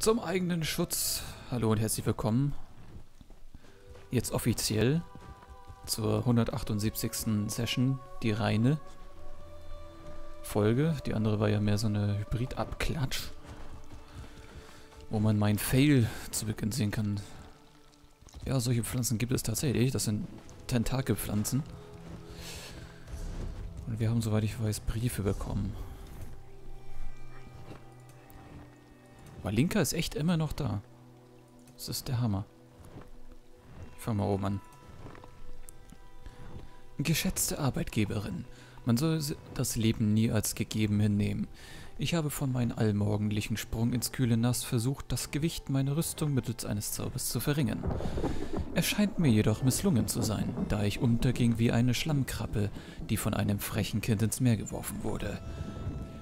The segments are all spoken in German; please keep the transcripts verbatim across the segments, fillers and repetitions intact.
Zum eigenen Schutz. Hallo und herzlich willkommen. Jetzt offiziell zur hundertachtundsiebzigsten Session, die reine Folge. Die andere war ja mehr so eine Hybrid-Abklatsch, wo man meinen Fail zu Beginn sehen kann. Ja, solche Pflanzen gibt es tatsächlich. Das sind Tentakelpflanzen. Und wir haben, soweit ich weiß, Briefe bekommen. Valenka ist echt immer noch da. Das ist der Hammer. Ich fange mal oben an. Geschätzte Arbeitgeberin, man soll das Leben nie als gegeben hinnehmen. Ich habe von meinem allmorgendlichen Sprung ins kühle Nass versucht, das Gewicht meiner Rüstung mittels eines Zaubers zu verringern. Er scheint mir jedoch misslungen zu sein, da ich unterging wie eine Schlammkrabbe, die von einem frechen Kind ins Meer geworfen wurde.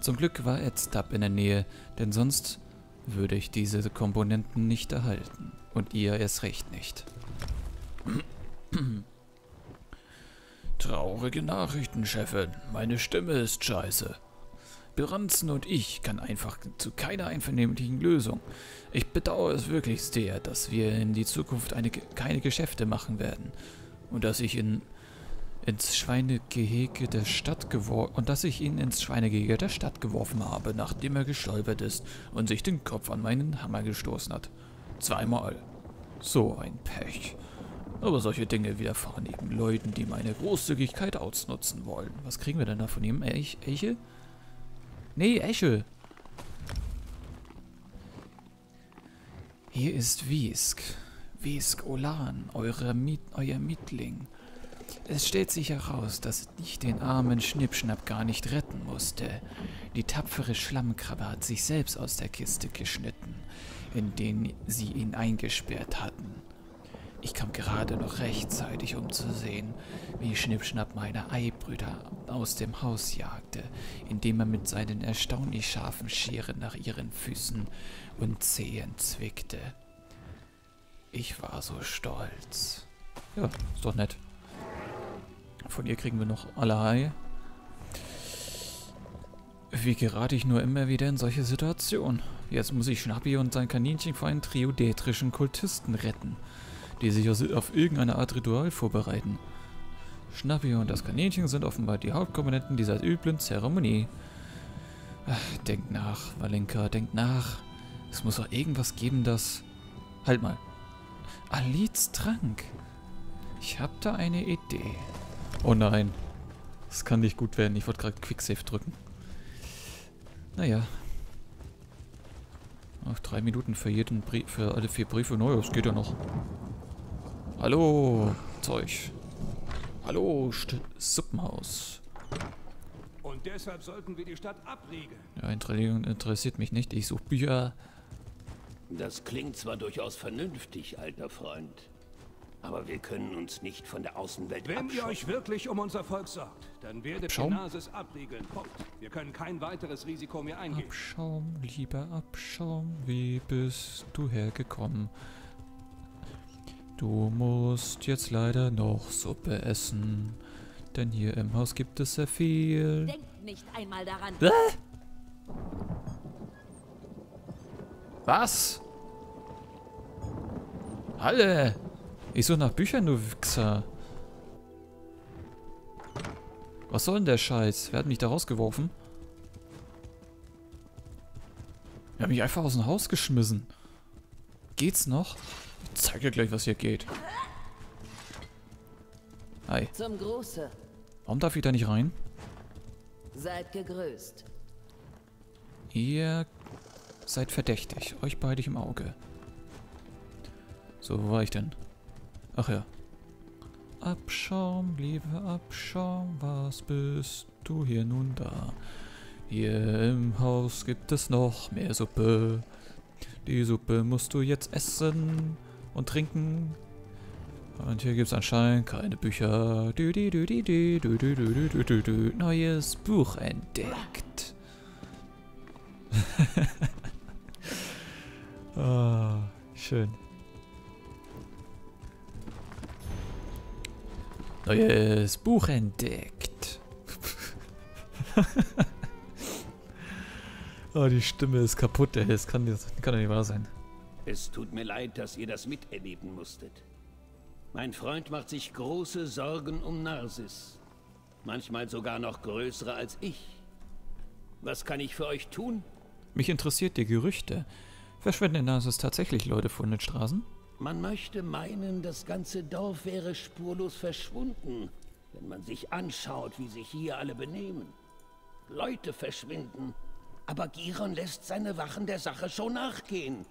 Zum Glück war Edstab in der Nähe, denn sonst würde ich diese Komponenten nicht erhalten. Und ihr erst recht nicht. Traurige Nachrichten, Chefin. Meine Stimme ist scheiße. Biranze und ich kann einfach zu keiner einvernehmlichen Lösung. Ich bedauere es wirklich sehr, dass wir in die Zukunft eine, keine Geschäfte machen werden. Und dass ich in, ins Schweinegehege der Stadt geworfen und dass ich ihn ins Schweinegehege der Stadt geworfen habe, nachdem er gestolpert ist und sich den Kopf an meinen Hammer gestoßen hat. Zweimal. So ein Pech. Aber solche Dinge widerfahren eben Leuten, die meine Großzügigkeit ausnutzen wollen. Was kriegen wir denn da von ihm? Ech, Eche? Nee, Eche. Hier ist Wiesk. Wiesk Olan, eure Miet, euer Mietling. Es stellt sich heraus, dass ich den armen Schnippschnapp gar nicht retten musste. Die tapfere Schlammkrabbe hat sich selbst aus der Kiste geschnitten, in denen sie ihn eingesperrt hatten. Ich kam gerade noch rechtzeitig, um zu sehen, wie Schnippschnapp meine Eibrüder aus dem Haus jagte, indem er mit seinen erstaunlich scharfen Scheren nach ihren Füßen und Zehen zwickte. Ich war so stolz. Ja, ist doch nett. Von ihr kriegen wir noch allerlei. Wie gerate ich nur immer wieder in solche Situationen? Jetzt muss ich Schnappi und sein Kaninchen vor einen triodätrischen Kultisten retten, die sich auf irgendeine Art Ritual vorbereiten. Schnappi und das Kaninchen sind offenbar die Hauptkomponenten dieser üblen Zeremonie. Ach, denkt nach, Valenka, denkt nach. Es muss doch irgendwas geben, das... Halt mal. Aliz Trank. Ich hab da eine Idee. Oh nein. Das kann nicht gut werden. Ich wollte gerade Quicksave drücken. Naja. Ach, drei Minuten für jeden Brief, für alle vier Briefe. Naja, das geht ja noch. Hallo, Zeug. Hallo, St Suppenhaus. Und deshalb sollten wir die Stadt abriegeln. Ja, Entschuldigung, interessiert mich nicht. Ich suche Bücher. Das klingt zwar durchaus vernünftig, alter Freund. Aber wir können uns nicht von der Außenwelt abschauen. Wenn ihr euch wirklich um unser Volk sorgt, dann werdet ihr Narsis abriegeln. Punkt. Wir können kein weiteres Risiko mehr eingehen. Abschaum, lieber Abschaum, wie bist du hergekommen? Du musst jetzt leider noch Suppe essen, denn hier im Haus gibt es sehr viel. Denkt nicht einmal daran. Ah! Was? Alle! Ich suche nach Büchern, du Wichser. Was soll denn der Scheiß? Wer hat mich da rausgeworfen? Er hat mich einfach aus dem Haus geschmissen. Geht's noch? Ich zeig dir gleich, was hier geht. Hi. Zum Gruße. Warum darf ich da nicht rein? Seid gegrüßt. Ihr seid verdächtig. Euch beide ich im Auge. So, wo war ich denn? Ach ja. Abschaum, liebe Abschaum, was bist du hier nun da? Hier im Haus gibt es noch mehr Suppe. Die Suppe musst du jetzt essen und trinken. Und hier gibt es anscheinend keine Bücher. Du, du, du, du, du, du, du, du, du, du, du. Neues Buch entdeckt. Oh, schön. Neues Buch entdeckt. Oh, die Stimme ist kaputt, ey. Das kann, das kann doch nicht wahr sein. Es tut mir leid, dass ihr das miterleben musstet. Mein Freund macht sich große Sorgen um Narsis. Manchmal sogar noch größere als ich. Was kann ich für euch tun? Mich interessiert die Gerüchte. Verschwinden Narsis tatsächlich Leute von den Straßen? Man möchte meinen, das ganze Dorf wäre spurlos verschwunden, wenn man sich anschaut, wie sich hier alle benehmen. Leute verschwinden, aber Giron lässt seine Wachen der Sache schon nachgehen.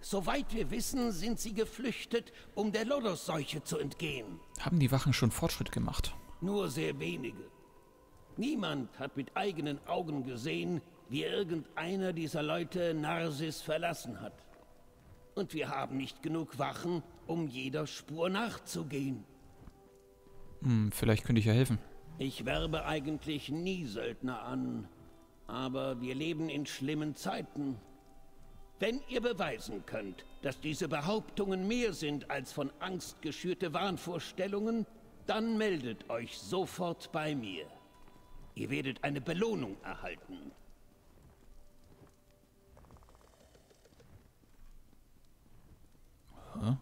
Soweit wir wissen, sind sie geflüchtet, um der Lodos-Seuche zu entgehen. Haben die Wachen schon Fortschritt gemacht? Nur sehr wenige. Niemand hat mit eigenen Augen gesehen, wie irgendeiner dieser Leute Narsis verlassen hat. Und wir haben nicht genug Wachen, um jeder Spur nachzugehen. Hm, vielleicht könnte ich ja helfen. Ich werbe eigentlich nie Söldner an, aber wir leben in schlimmen Zeiten. Wenn ihr beweisen könnt, dass diese Behauptungen mehr sind als von Angst geschürte Wahnvorstellungen, dann meldet euch sofort bei mir. Ihr werdet eine Belohnung erhalten. Hm?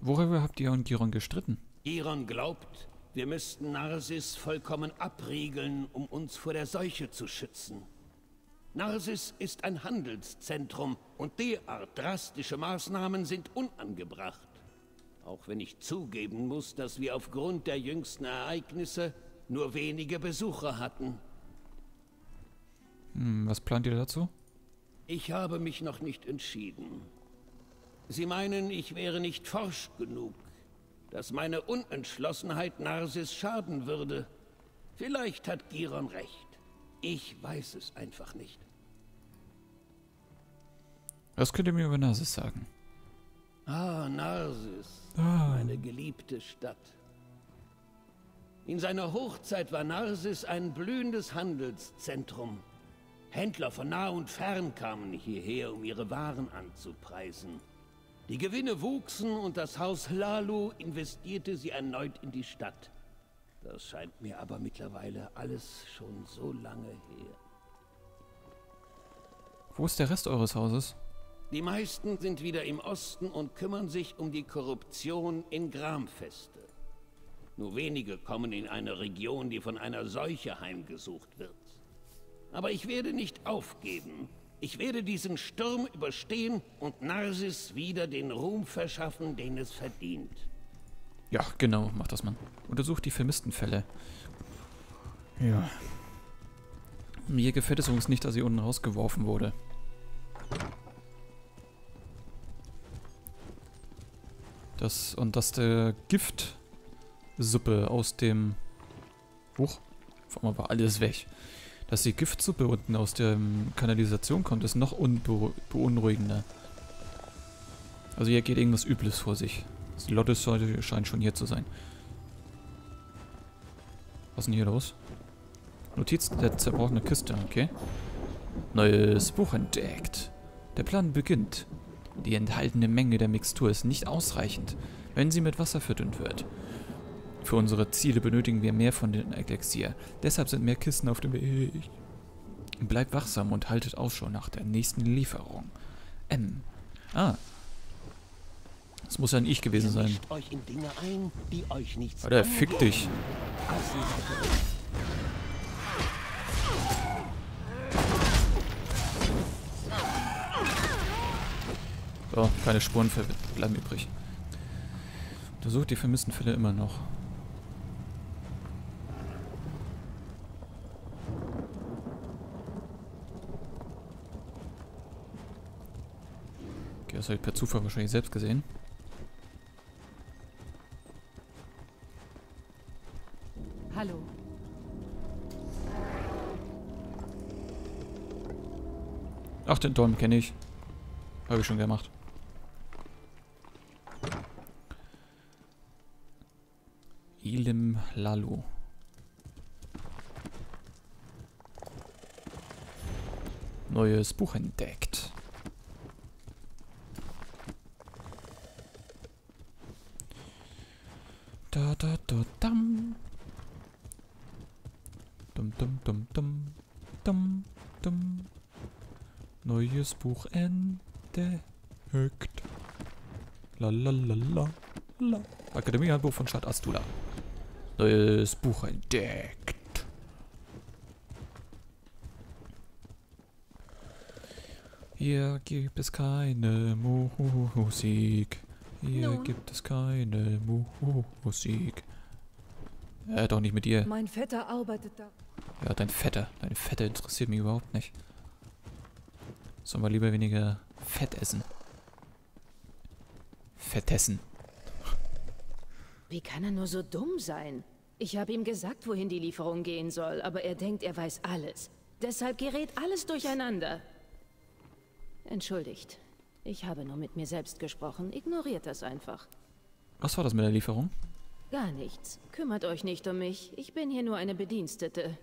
Worüber habt ihr und Giron gestritten? Giron glaubt, wir müssten Narsis vollkommen abriegeln, um uns vor der Seuche zu schützen. Narsis ist ein Handelszentrum und derart drastische Maßnahmen sind unangebracht. Auch wenn ich zugeben muss, dass wir aufgrund der jüngsten Ereignisse nur wenige Besucher hatten. Hm, was plant ihr dazu? Ich habe mich noch nicht entschieden. Sie meinen, ich wäre nicht forsch genug, dass meine Unentschlossenheit Narsis schaden würde. Vielleicht hat Giron recht. Ich weiß es einfach nicht. Was könnt ihr mir über Narsis sagen? Ah, Narsis, ah. meine geliebte Stadt. In seiner Hochzeit war Narsis ein blühendes Handelszentrum. Händler von nah und fern kamen hierher, um ihre Waren anzupreisen. Die Gewinne wuchsen und das Haus Lalu investierte sie erneut in die Stadt. Das scheint mir aber mittlerweile alles schon so lange her. Wo ist der Rest eures Hauses? Die meisten sind wieder im Osten und kümmern sich um die Korruption in Gramfeste. Nur wenige kommen in eine Region, die von einer Seuche heimgesucht wird. Aber ich werde nicht aufgeben. Ich werde diesen Sturm überstehen und Narsis wieder den Ruhm verschaffen, den es verdient. Ja, genau, macht das man. Untersucht die vermissten Fälle. Ja. Mir gefällt es übrigens nicht, dass sie unten rausgeworfen wurde. Das, und dass der Giftsuppe aus dem... Huch, vor allem war alles weg. Dass die Giftsuppe unten aus der Kanalisation kommt, ist noch beunruhigender. Also hier geht irgendwas Übles vor sich. Das Lodos-Seuche scheint schon hier zu sein. Was ist denn hier los? Notiz der zerbrochenen Kiste, okay. Neues Buch entdeckt. Der Plan beginnt. Die enthaltene Menge der Mixtur ist nicht ausreichend, wenn sie mit Wasser verdünnt wird. Für unsere Ziele benötigen wir mehr von den Elixier. Deshalb sind mehr Kisten auf dem Weg. Bleibt wachsam und haltet Ausschau nach der nächsten Lieferung. M. Ah. Das muss ja ein Ich gewesen sein. Alter, fick dich. So, keine Spuren bleiben übrig. Untersucht die vermissten Fälle immer noch. Das habe ich per Zufall wahrscheinlich selbst gesehen. Hallo. Ach, den Dorn kenne ich. Habe ich schon gemacht. Ilim Lalu. Neues Buch entdeckt. Da, da, da, dam. Dum, dum, dum, dum, dum, dum. neues Buch entdeckt. Lalalala. La. Akademiehandbuch von Stadt Astula. Neues Buch entdeckt. Hier gibt es keine Musik. Hier Nun. gibt es keine Musik. Äh, doch nicht mit dir. Mein Vetter arbeitet da. Ja, dein Vetter. Dein Vetter interessiert mich überhaupt nicht. Sollen wir lieber weniger Fett essen. Fettessen. Wie kann er nur so dumm sein? Ich habe ihm gesagt, wohin die Lieferung gehen soll, aber er denkt, er weiß alles. Deshalb gerät alles durcheinander. Entschuldigt. Ich habe nur mit mir selbst gesprochen. Ignoriert das einfach. Was war das mit der Lieferung? Gar nichts. Kümmert euch nicht um mich. Ich bin hier nur eine Bedienstete.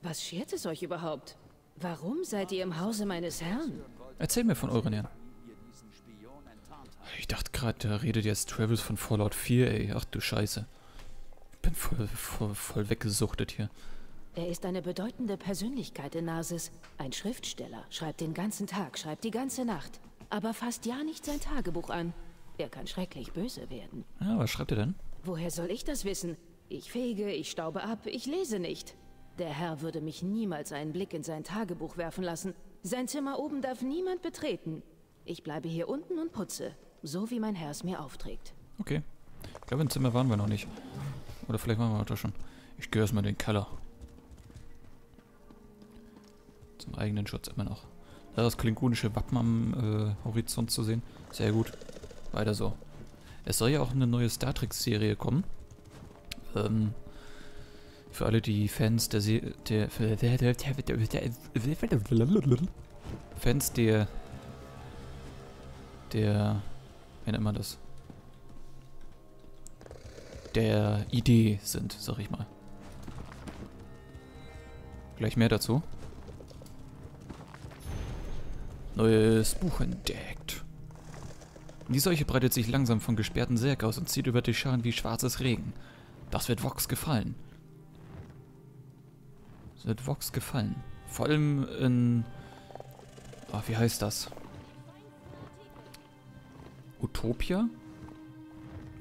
Was schert es euch überhaupt? Warum seid ihr im Hause meines Herrn? Erzähl mir von euren Herrn. Ich dachte gerade, da redet jetzt Travels von Fallout vier, ey. Ach du Scheiße. Ich bin voll, voll, voll weggesuchtet hier. Er ist eine bedeutende Persönlichkeit in Narsis. Ein Schriftsteller. Schreibt den ganzen Tag, schreibt die ganze Nacht. Aber fasst ja nicht sein Tagebuch an. Er kann schrecklich böse werden. Ja, was schreibt er denn? Woher soll ich das wissen? Ich fege, ich staube ab, ich lese nicht. Der Herr würde mich niemals einen Blick in sein Tagebuch werfen lassen. Sein Zimmer oben darf niemand betreten. Ich bleibe hier unten und putze, so wie mein Herr es mir aufträgt. Okay. Ich glaube, im Zimmer waren wir noch nicht. Oder vielleicht waren wir heute schon. Ich gehe erstmal in den Keller. Zum eigenen Schutz immer noch. Da das klingonische Wappen am äh, Horizont zu sehen. Sehr gut. Weiter so. Es soll ja auch eine neue Star Trek-Serie kommen. Ähm... Für alle die Fans der Se der Fans der der wie nennt man das? Der Idee sind, sag ich mal. Gleich mehr dazu. Neues Buch entdeckt. Die Seuche breitet sich langsam vom gesperrten Serg aus und zieht über die Scharen wie schwarzes Regen. Das wird Vox gefallen. Wird Vox gefallen. Vor allem in... Ah, wie heißt das? Utopia?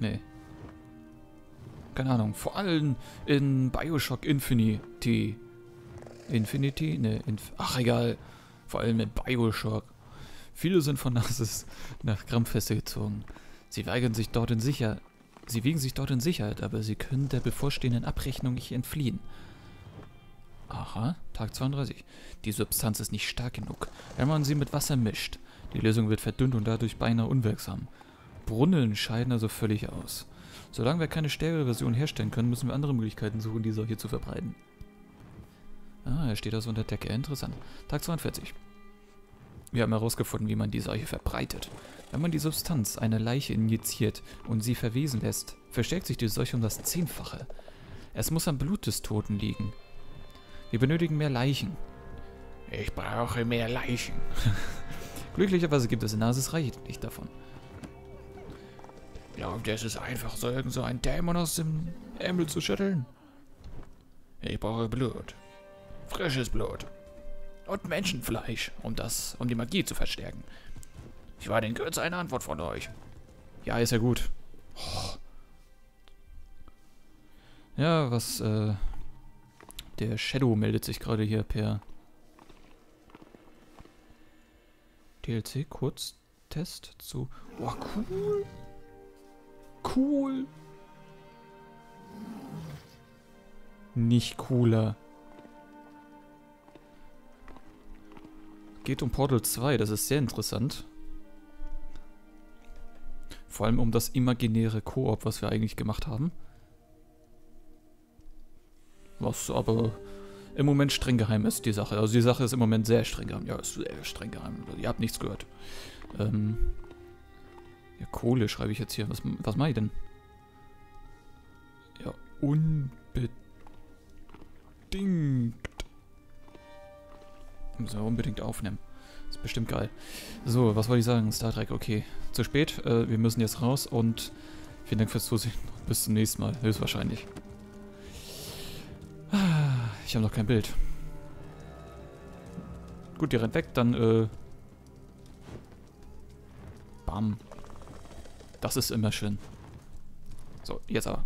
Nee. Keine Ahnung. Vor allem in Bioshock Infinity. Infinity? Nee. Inf Ach, egal. Vor allem in Bioshock. Viele sind von Narsis nach Gramfeste gezogen. Sie weigern sich dort in Sicherheit. Sie wiegen sich dort in Sicherheit, aber sie können der bevorstehenden Abrechnung nicht entfliehen. Aha, Tag zweiunddreißig. Die Substanz ist nicht stark genug, wenn man sie mit Wasser mischt. Die Lösung wird verdünnt und dadurch beinahe unwirksam. Brunnen scheiden also völlig aus. Solange wir keine stärkere Version herstellen können, müssen wir andere Möglichkeiten suchen, die Seuche zu verbreiten. Ah, er steht also unter Decke. Interessant. Tag zweiundvierzig. Wir haben herausgefunden, wie man die Seuche verbreitet. Wenn man die Substanz einer Leiche injiziert und sie verwesen lässt, verstärkt sich die Seuche um das Zehnfache. Es muss am Blut des Toten liegen. Wir benötigen mehr Leichen. Ich brauche mehr Leichen. Glücklicherweise gibt es in Narsis reichlich davon. Glaubt ihr, es ist einfach, so irgend so einen Dämon aus dem Ärmel zu schütteln? Ich brauche Blut. Frisches Blut. Und Menschenfleisch, um das, um die Magie zu verstärken. Ich warte in Kürze eine Antwort von euch. Ja, ist ja gut. Oh. Ja, was, äh... Der Shadow meldet sich gerade hier per D L C Kurztest zu. Oh, cool. Cool. Nicht cooler. Geht um Portal zwei, das ist sehr interessant. Vor allem um das imaginäre Koop, was wir eigentlich gemacht haben. Was aber im Moment streng geheim ist, die Sache. Also die Sache ist im Moment sehr streng geheim. Ja, ist sehr streng geheim. Ihr habt nichts gehört. Ähm. Ja, Kohle schreibe ich jetzt hier. Was, was mache ich denn? Ja, unbedingt. Müssen wir unbedingt aufnehmen. Ist bestimmt geil. So, was wollte ich sagen? Star Trek, okay. Zu spät. Äh, wir müssen jetzt raus und vielen Dank fürs Zusehen. Bis zum nächsten Mal. Höchstwahrscheinlich. Ich habe noch kein Bild. Gut, die rennt weg, dann äh, Bam. Das ist immer schön. So, jetzt aber.